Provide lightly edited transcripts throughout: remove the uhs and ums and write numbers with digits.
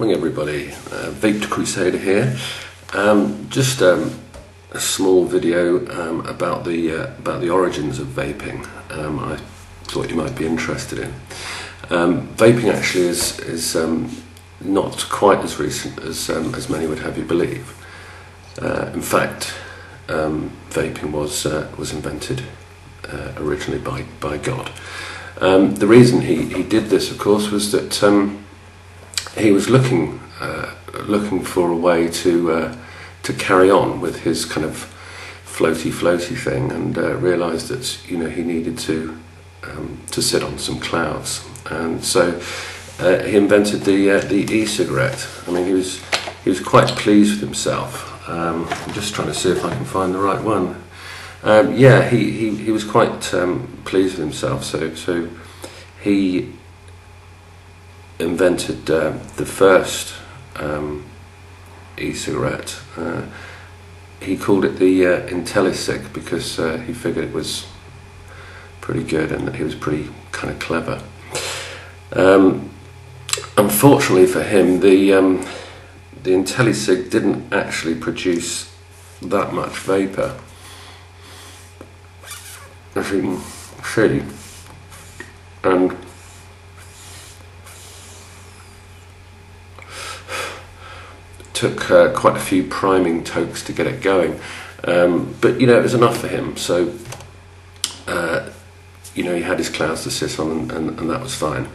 Morning everybody, Vaped Crusader here. Just a small video about the origins of vaping. I thought you might be interested in. Vaping actually is not quite as recent as many would have you believe. In fact, vaping was invented originally by God. The reason he did this, of course, was that he was looking for a way to carry on with his kind of floaty thing, and realised that he needed to sit on some clouds, and so he invented the e-cigarette. I mean, he was quite pleased with himself. I'm just trying to see if I can find the right one. Yeah, he was quite pleased with himself, so he invented the first e-cigarette. He called it the IntelliSig because he figured it was pretty good and that he was pretty kind of clever. Unfortunately for him, the IntelliSig didn't actually produce that much vapor. As you can see, and took quite a few priming tokes to get it going, but it was enough for him. So he had his clouds to sit on, and that was fine.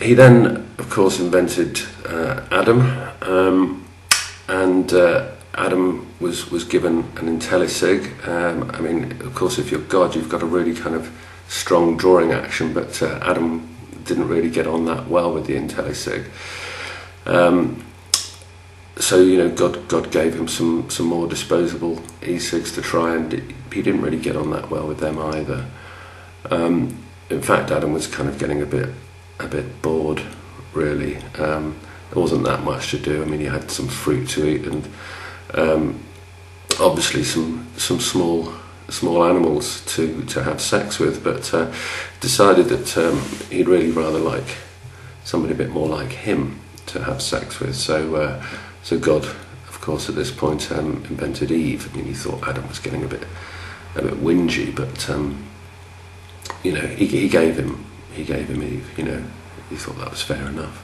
He then, of course, invented Adam, and Adam was given an IntelliSig. I mean, of course, if you're God, you've got a really kind of strong drawing action, but Adam didn't really get on that well with the IntelliSig. So God gave him some more disposable e-cigs to try, and he didn't really get on that well with them either. In fact, Adam was kind of getting a bit bored, really. There wasn't that much to do. I mean, he had some fruit to eat, and obviously some small animals to have sex with, but decided that he'd really rather like somebody a bit more like him to have sex with. So so God, of course, at this point invented Eve. I mean, he thought Adam was getting a bit whingy, but he gave him Eve. He thought that was fair enough.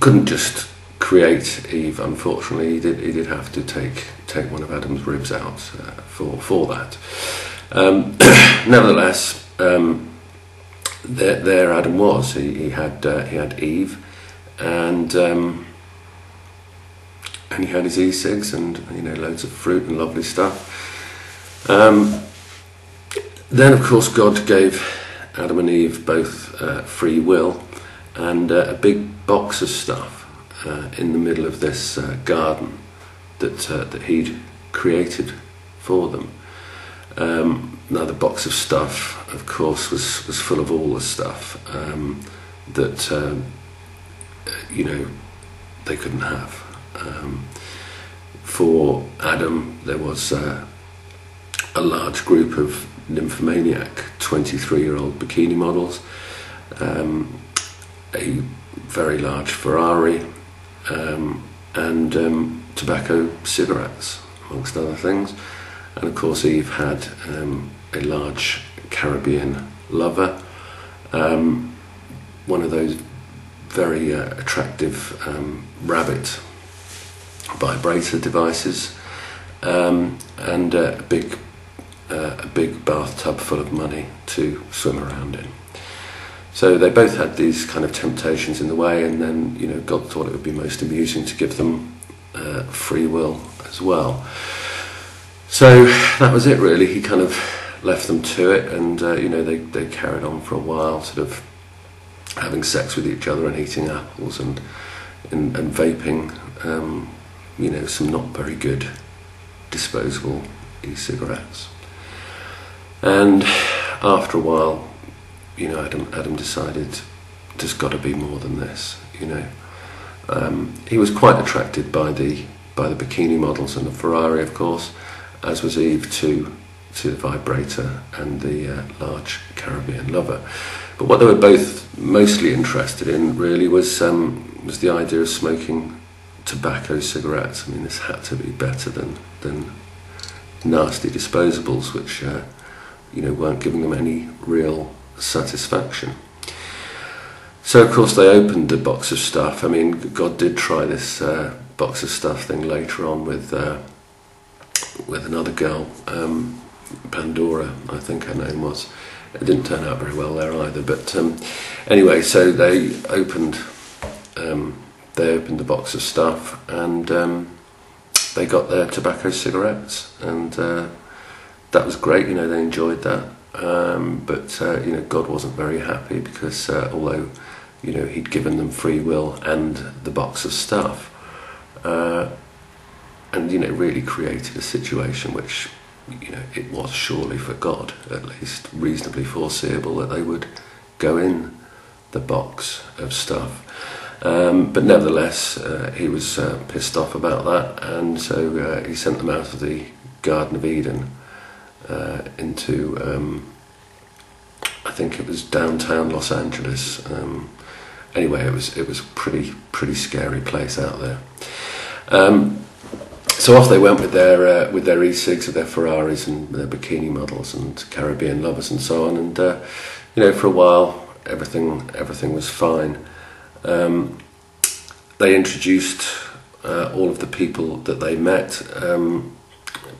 Couldn't just create Eve, unfortunately. He did have to take one of Adam's ribs out for that. Nevertheless, there Adam was. He had Eve, and he had his e-cigs, and loads of fruit and lovely stuff. Then, of course, God gave Adam and Eve both free will, and a big box of stuff in the middle of this garden that he'd created for them. Now, the box of stuff, of course, was full of all the stuff that they couldn't have. For Adam, there was a large group of nymphomaniac 23-year-old bikini models, a very large Ferrari, and tobacco cigarettes, amongst other things. And of course, Eve had a large Caribbean lover, one of those very attractive rabbit vibrator devices, and a big bathtub full of money to swim around in. So they both had these kind of temptations in the way, and then God thought it would be most amusing to give them free will as well. So that was it, really. He kind of left them to it, and they carried on for a while, sort of having sex with each other and eating apples and vaping, some not very good disposable e-cigarettes. And after a while, Adam decided there's got to be more than this. He was quite attracted by the bikini models and the Ferrari, of course, as was Eve to the vibrator and the large Caribbean lover. But what they were both mostly interested in really was the idea of smoking tobacco cigarettes. I mean, this had to be better than nasty disposables, which you know, weren't giving them any real satisfaction. So of course they opened the box of stuff. I mean, God did try this box of stuff thing later on with another girl, Pandora, I think her name was. It didn't turn out very well there either. But anyway, so they opened the box of stuff, and they got their tobacco cigarettes, and that was great. You know, they enjoyed that. But you know, God wasn't very happy, because although, you know, he'd given them free will and the box of stuff, and you know, really created a situation which, you know, it was surely for God at least reasonably foreseeable that they would go in the box of stuff. But nevertheless, he was pissed off about that, and so he sent them out of the Garden of Eden into, I think it was downtown Los Angeles. Anyway, it was a pretty scary place out there. So off they went with their e-cigs, with their Ferraris and their bikini models and Caribbean lovers and so on. And you know, for a while, everything was fine. They introduced all of the people that they met.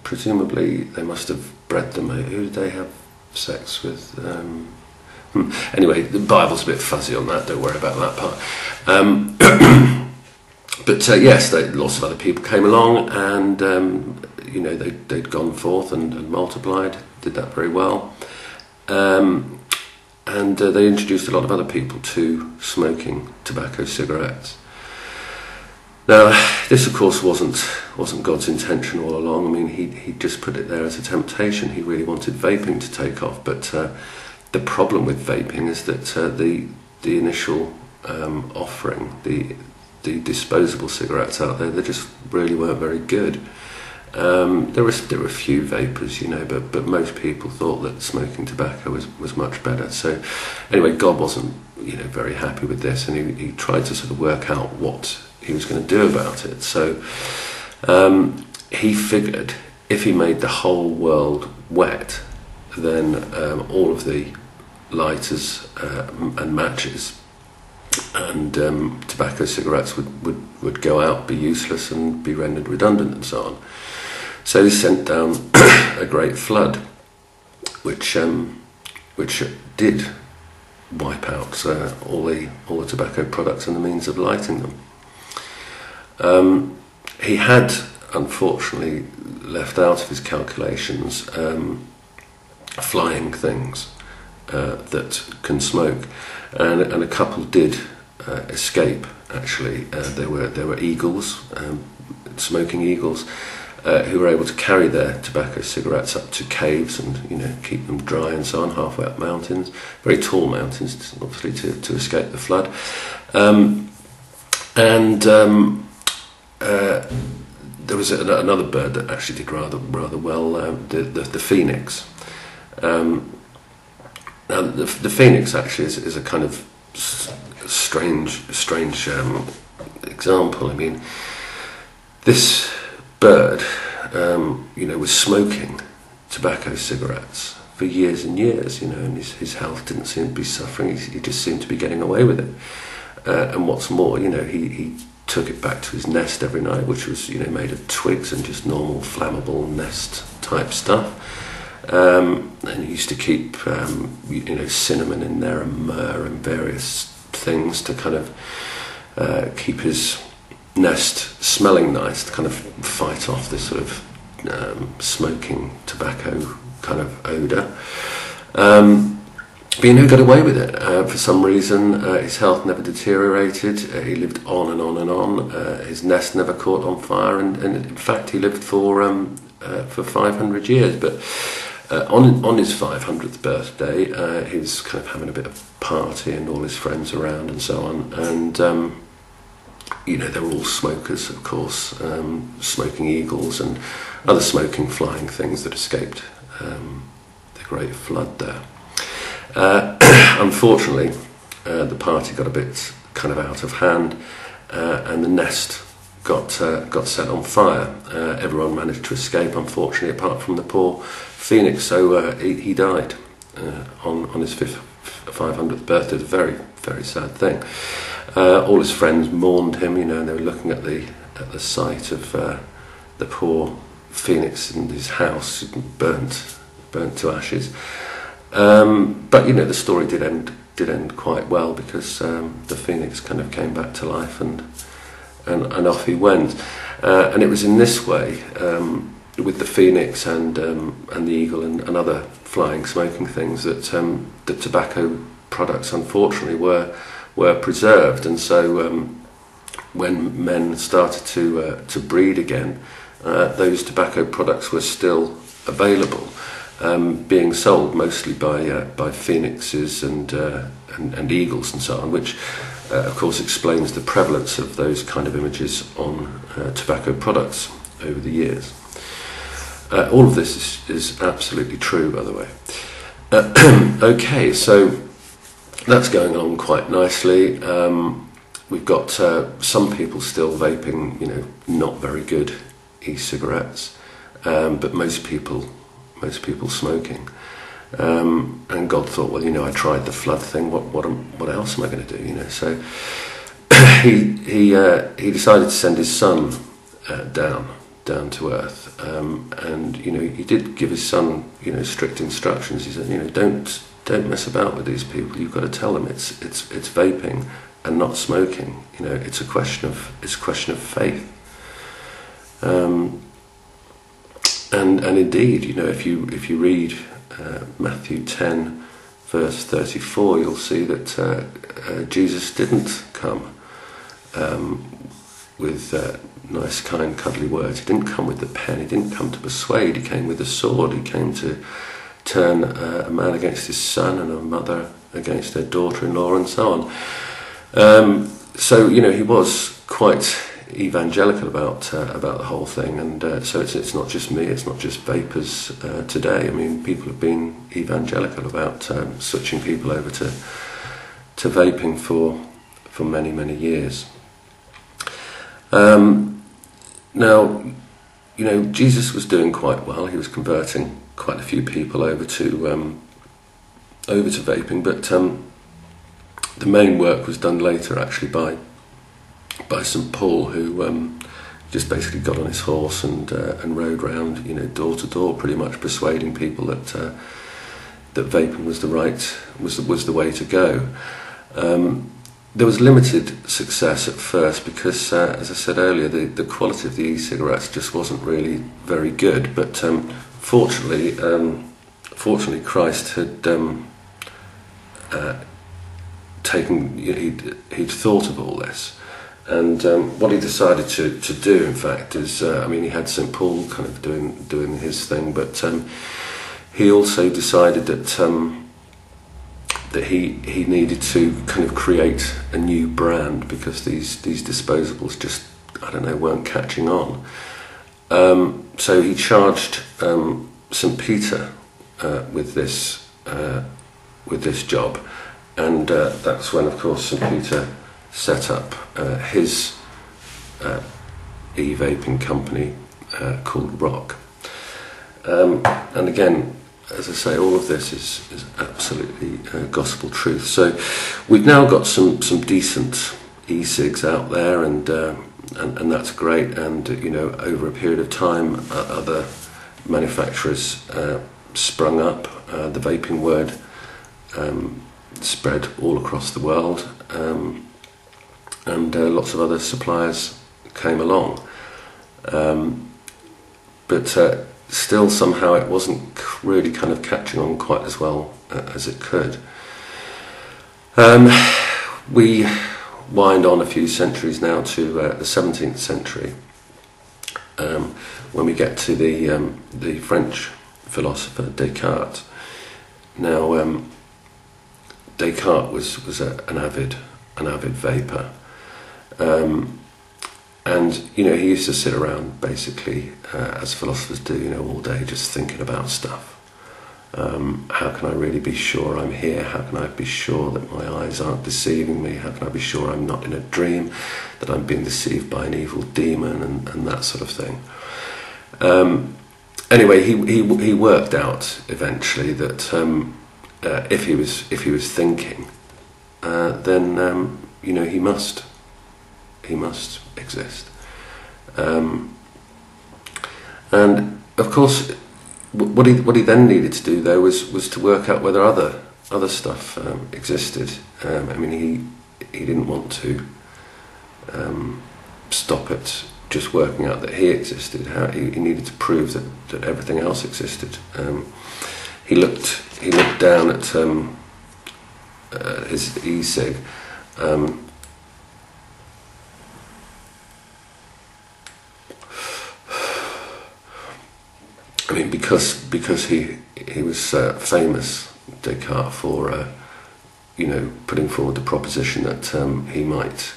Presumably, they must have bred them. Who did they have sex with? Anyway, the Bible's a bit fuzzy on that. Don't worry about that part. But yes, lots of other people came along, and you know, they'd gone forth and multiplied. Did that very well. And they introduced a lot of other people to smoking tobacco cigarettes. Now, this of course wasn't God's intention all along. I mean, he just put it there as a temptation. He really wanted vaping to take off, but the problem with vaping is that the initial offering, the disposable cigarettes out there, they just really weren't very good. There were a few vapors, you know, but most people thought that smoking tobacco was much better. So anyway, God wasn't, you know, very happy with this, and he tried to sort of work out what he was going to do about it. So he figured if he made the whole world wet, then all of the lighters and matches and tobacco cigarettes would go out, be useless and be rendered redundant and so on. So he sent down a great flood, which did wipe out all the tobacco products and the means of lighting them. He had unfortunately left out of his calculations flying things that can smoke, and a couple did escape. Actually, there were eagles, smoking eagles, who were able to carry their tobacco cigarettes up to caves and, you know, keep them dry and so on, halfway up mountains, very tall mountains, obviously to escape the flood, and there was another bird that actually did rather well, the phoenix. Now the phoenix actually is a kind of strange example. I mean, this bird, you know, was smoking tobacco cigarettes for years and years, you know, and his health didn't seem to be suffering. He just seemed to be getting away with it. And what's more, you know, he took it back to his nest every night, which was, you know, made of twigs and just normal flammable nest type stuff. And he used to keep, you know, cinnamon in there and myrrh and various things to kind of keep his nest smelling nice, to kind of fight off this sort of smoking tobacco kind of odour. But, you know, got away with it. For some reason, his health never deteriorated. He lived on and on and on. His nest never caught on fire, and in fact, he lived for 500 years. But on his 500th birthday, he was kind of having a bit of a party and all his friends around and so on. And, you know, they were all smokers, of course, smoking eagles and other smoking flying things that escaped the great flood there. Unfortunately, the party got a bit kind of out of hand, and the nest got set on fire. Everyone managed to escape, unfortunately, apart from the poor phoenix. So he died on his 500th birthday. It was a very, very sad thing. All his friends mourned him, you know, and they were looking at the sight of the poor phoenix in his house, burnt to ashes. But you know, the story did end quite well, because the phoenix kind of came back to life, and off he went. And it was in this way, with the phoenix and the eagle and other flying smoking things, that the tobacco products, unfortunately, were preserved. And so when men started to breed again, those tobacco products were still available, being sold mostly by phoenixes and eagles and so on, which of course explains the prevalence of those kind of images on tobacco products over the years. All of this is absolutely true, by the way. Okay, so that's going on quite nicely. We've got some people still vaping, you know, not very good e-cigarettes, but most people smoking. And God thought, well, you know, I tried the flood thing. What else am I going to do? You know, so he decided to send his son down to earth. And you know, he did give his son, you know, strict instructions. He said, you know, don't mess about with these people. You've got to tell them it's vaping and not smoking. You know, it's a question of faith. And indeed, you know, if you read Matthew 10, verse 34, you'll see that Jesus didn't come with nice, kind, cuddly words. He didn't come with the pen. He didn't come to persuade. He came with a sword. He came to turn a man against his son and a mother against their daughter-in-law and so on. So you know, he was quite evangelical about the whole thing, and so it's not just me, it's not just vapers today. I mean, people have been evangelical about switching people over to vaping for many years. Now, you know, Jesus was doing quite well. He was converting quite a few people over to vaping, but the main work was done later, actually, by St. Paul, who just basically got on his horse and rode round, you know, door to door, pretty much persuading people that vaping was the way to go. There was limited success at first because, as I said earlier, the quality of the e-cigarettes just wasn't really very good. But fortunately, Christ had taken, you know, he'd thought of all this. And what he decided to do, in fact, is, I mean, he had St. Paul kind of doing his thing, but he also decided that he needed to kind of create a new brand, because these disposables just, I don't know, weren't catching on. So he charged St. Peter with this job, and that's when, of course, St. Peter set up his e-vaping company called ROK. And again, as I say, all of this is absolutely gospel truth. So we've now got some decent e-cigs out there, and that's great. And you know, over a period of time, other manufacturers sprung up. The vaping word spread all across the world. And lots of other suppliers came along, but still somehow it wasn't really kind of catching on quite as well as it could. We wind on a few centuries now to the 17th century, when we get to the French philosopher Descartes. Now, Descartes was an avid vapor. And you know, he used to sit around basically, as philosophers do, you know, all day just thinking about stuff. How can I really be sure I'm here? How can I be sure that my eyes aren't deceiving me? How can I be sure I'm not in a dream, that I'm being deceived by an evil demon, and that sort of thing? Anyway, he worked out eventually that if he was thinking, then you know, he must exist. And of course, what he then needed to do though was to work out whether other stuff existed. I mean, he didn't want to stop at just working out that he existed. He needed to prove that everything else existed. He looked down at his e-sig. I mean, because he was famous, Descartes, for you know, putting forward the proposition that he might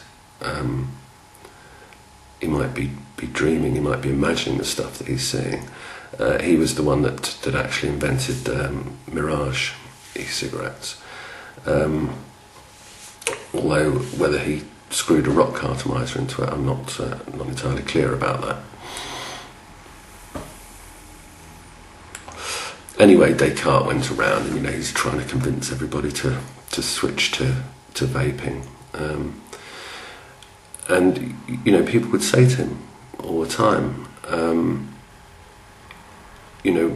be dreaming, he might be imagining the stuff that he's seeing. He was the one that actually invented Mirage e-cigarettes. Although whether he screwed a ROK cartomizer into it, I'm not entirely clear about that. Anyway, Descartes went around, and you know, he's trying to convince everybody to switch to vaping, and you know, people would say to him all the time, you know,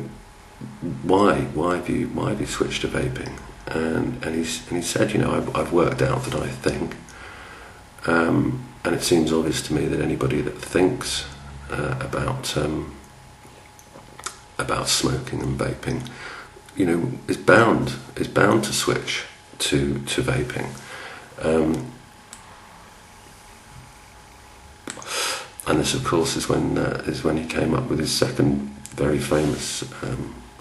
why have you switched to vaping? And he said, you know, I've worked out that I think, and it seems obvious to me that anybody that thinks about smoking and vaping, you know, is bound to switch to vaping. And this, of course, is when he came up with his second very famous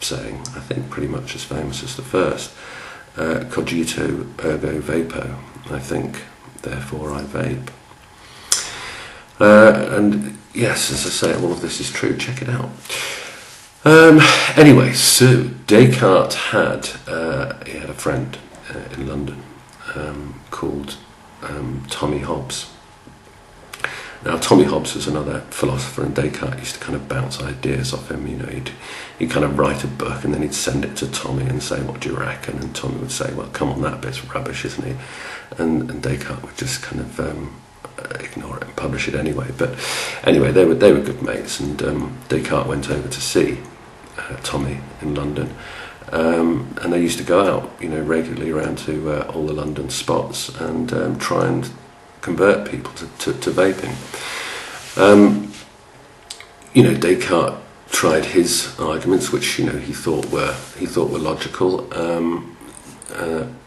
saying. I think pretty much as famous as the first. Cogito ergo vapo. I think, therefore I vape. And yes, as I say, all of this is true. Check it out. Anyway, so Descartes had a friend in London called Tommy Hobbes. Now, Tommy Hobbes was another philosopher, and Descartes used to kind of bounce ideas off him. You know, he'd kind of write a book, and then he'd send it to Tommy and say, "What do you reckon?" And Tommy would say, "Well, come on, that bit's rubbish, isn't it?" And Descartes would just kind of ignore it and publish it anyway. But anyway, they were good mates, and Descartes went over to see Tommy in London, and they used to go out, you know, regularly around to all the London spots and try and convert people to vaping. You know, Descartes tried his arguments, which you know he thought were logical.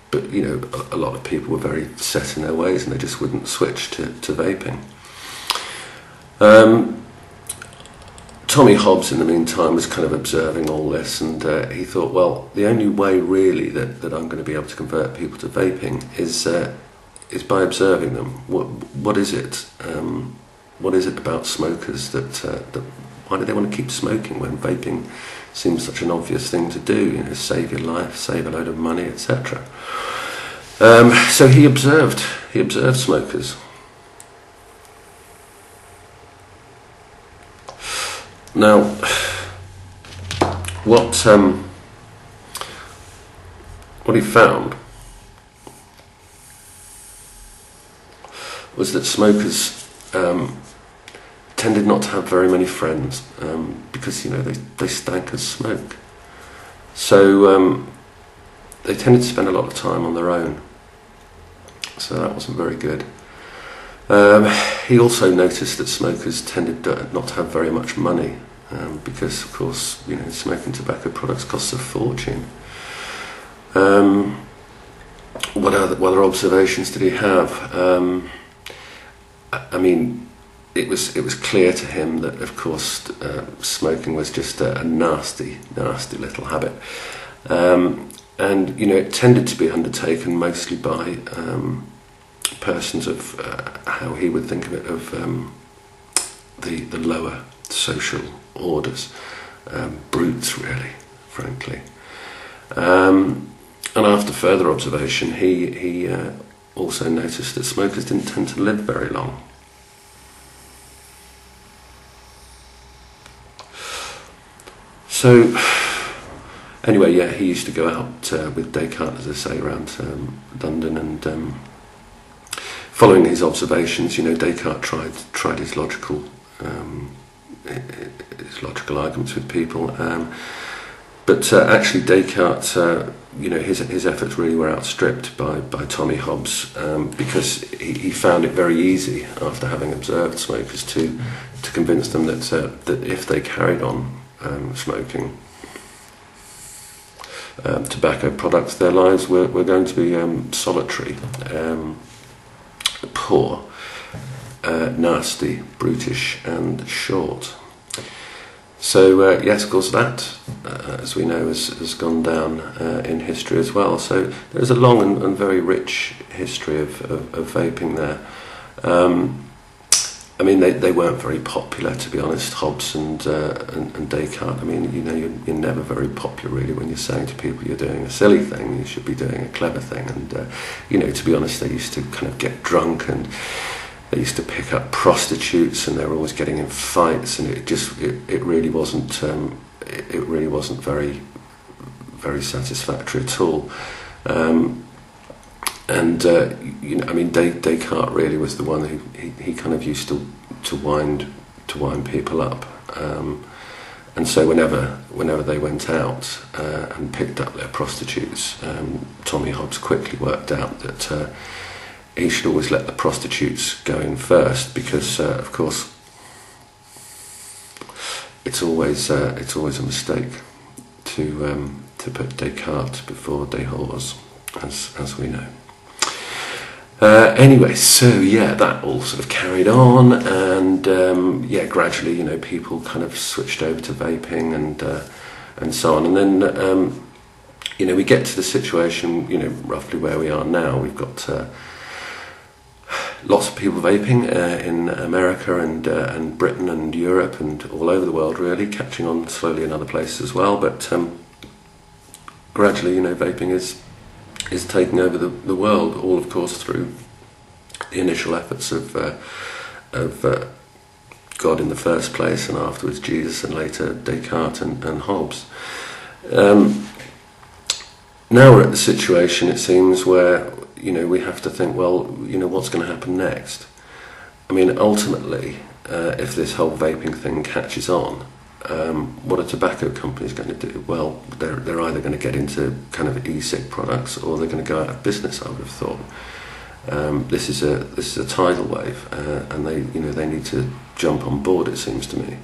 But, you know, a lot of people were very set in their ways, and they just wouldn't switch to vaping. Tommy Hobbes, in the meantime, was kind of observing all this, and he thought, well, the only way really that I'm going to be able to convert people to vaping is by observing them. What is it? What is it about smokers that why do they want to keep smoking when vaping seems such an obvious thing to do? You know, save your life, save a load of money, etc. So he observed smokers. Now, what he found was that smokers tended not to have very many friends, because, you know, they stank of smoke. So they tended to spend a lot of time on their own, so that wasn't very good. He also noticed that smokers tended not to have very much money, because, of course, you know, smoking tobacco products costs a fortune. What other observations did he have? I mean, it was clear to him that, of course, smoking was just a nasty little habit, and you know, it tended to be undertaken mostly by persons of how he would think of it, of the lower social orders, brutes, really, frankly. And after further observation, he also noticed that smokers didn't tend to live very long. So, anyway, yeah, he used to go out with Descartes, as I say, around London, and following his observations, you know, Descartes tried his logical arguments with people, but actually Descartes, you know, his efforts really were outstripped by Tommy Hobbes, because he found it very easy, after having observed smokers, to convince them that that if they carried on smoking tobacco products, their lives were going to be solitary, poor, nasty, brutish and short. So yes, of course, that, as we know, has gone down in history as well. So there's a long and very rich history of vaping there. I mean, they weren't very popular, to be honest, Hobbes and Descartes. I mean, you know, you're never very popular, really, when you're saying to people you're doing a silly thing, you should be doing a clever thing. And, you know, to be honest, they used to kind of get drunk, and they used to pick up prostitutes, and they were always getting in fights, and it really wasn't, it really wasn't very, very satisfactory at all. And you know, I mean, Descartes really was the one who he kind of used to wind people up, and so whenever they went out and picked up their prostitutes, Tommy Hobbes quickly worked out that he should always let the prostitutes go in first, because of course it's always a mistake to put Descartes before Dehors, as we know. Anyway, so yeah, that all sort of carried on, and yeah, gradually, you know, people kind of switched over to vaping and so on. And then you know, we get to the situation, you know, roughly where we are now. We've got lots of people vaping in America and Britain and Europe and all over the world, really, catching on slowly in other places as well. But gradually, you know, vaping is taking over the world, all of course through the initial efforts of God in the first place, and afterwards Jesus, and later Descartes and Hobbes. Now we're at the situation, it seems, where, you know, we have to think, well, you know, what's going to happen next? I mean, ultimately, if this whole vaping thing catches on, what are tobacco companies going to do? Well, they're either going to get into kind of e-cig products, or they're going to go out of business, I would have thought. This is a tidal wave, and they need to jump on board, it seems to me.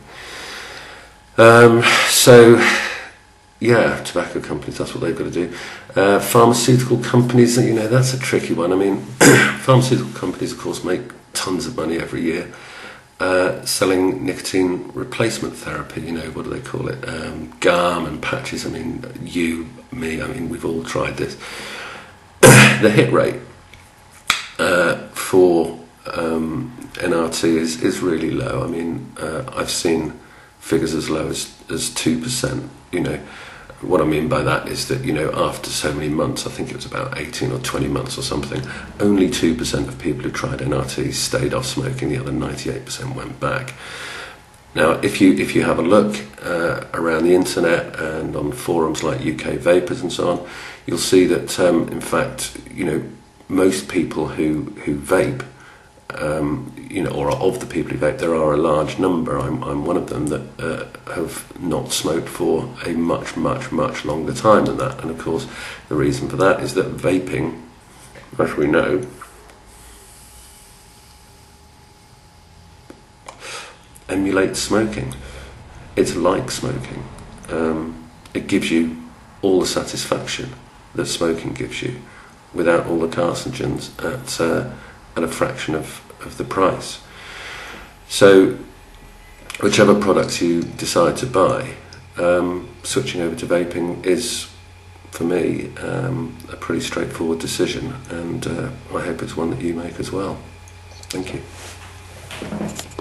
So yeah, tobacco companies, that's what they've got to do. Pharmaceutical companies, you know, that's a tricky one. I mean, pharmaceutical companies, of course, make tons of money every year. Selling nicotine replacement therapy, you know, what do they call it, gum and patches. I mean, you, me, I mean, we've all tried this. The hit rate for NRT is really low. I mean, I've seen figures as low as 2%, you know. What I mean by that is that, you know, after so many months, I think it was about 18 or 20 months or something, only 2% of people who tried NRT stayed off smoking. The other 98% went back. Now, if you have a look around the internet and on forums like UK Vapers and so on, you'll see that, in fact, you know, most people who vape, you know, or of the people who vape, there are a large number, I'm one of them, that have not smoked for a much longer time than that. And of course, the reason for that is that vaping, as we know, emulates smoking. It's like smoking. It gives you all the satisfaction that smoking gives you, without all the carcinogens, at a fraction of the price. So whichever products you decide to buy, switching over to vaping is, for me, a pretty straightforward decision, and I hope it's one that you make as well. Thank you.